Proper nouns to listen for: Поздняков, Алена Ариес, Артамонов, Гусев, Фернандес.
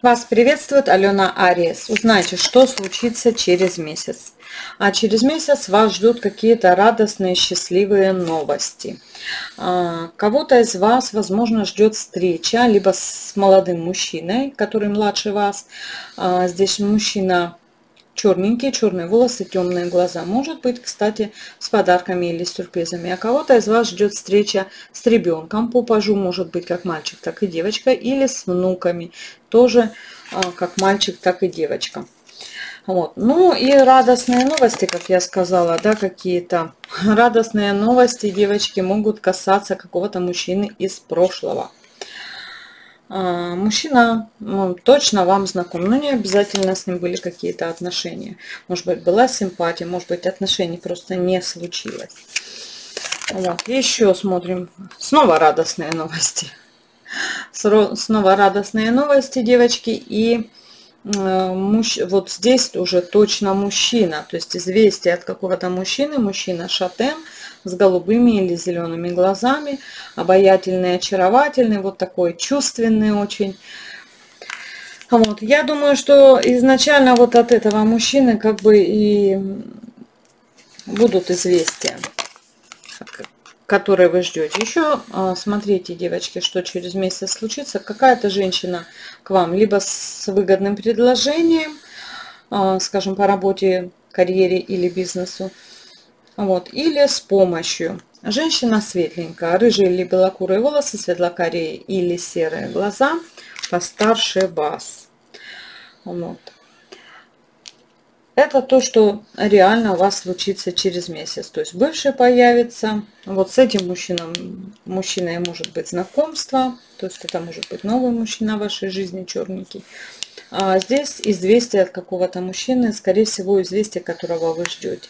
Вас приветствует Алена Ариес. Узнайте, что случится через месяц. А через месяц вас ждут какие-то радостные, счастливые новости. Кого-то из вас, возможно, ждет встреча, либо с молодым мужчиной, который младше вас. Здесь мужчина черненький, черные волосы, темные глаза. Может быть, кстати, с подарками или с сюрпризами. А кого-то из вас ждет встреча с ребенком по пажу, может быть, как мальчик, так и девочка. Или с внуками, тоже как мальчик, так и девочка. Вот. Ну и радостные новости, как я сказала, да, какие-то радостные новости, девочки, могут касаться какого-то мужчины из прошлого. Мужчина, ну, точно вам знаком, но не обязательно с ним были какие-то отношения. Может быть, была симпатия, может быть, отношений просто не случилось. Вот. Еще смотрим. Снова радостные новости. Снова радостные новости, девочки. И вот здесь уже точно мужчина. То есть известие от какого-то мужчины. Мужчина шатен, с голубыми или зелеными глазами, обаятельный, очаровательный, вот такой чувственный очень. Вот. Я думаю, что изначально вот от этого мужчины как бы и будут известия, которые вы ждете. Еще смотрите, девочки, что через месяц случится. Какая-то женщина к вам либо с выгодным предложением, скажем, по работе, карьере или бизнесу, вот, или с помощью. Женщина светленькая, рыжие или белокурые волосы, светлокарие или серые глаза, постарше вас. Вот. Это то, что реально у вас случится через месяц. То есть бывший появится. Вот с этим мужчиной может быть знакомство. То есть это может быть новый мужчина в вашей жизни, черненький. А здесь известие от какого-то мужчины, скорее всего, известие, которого вы ждете.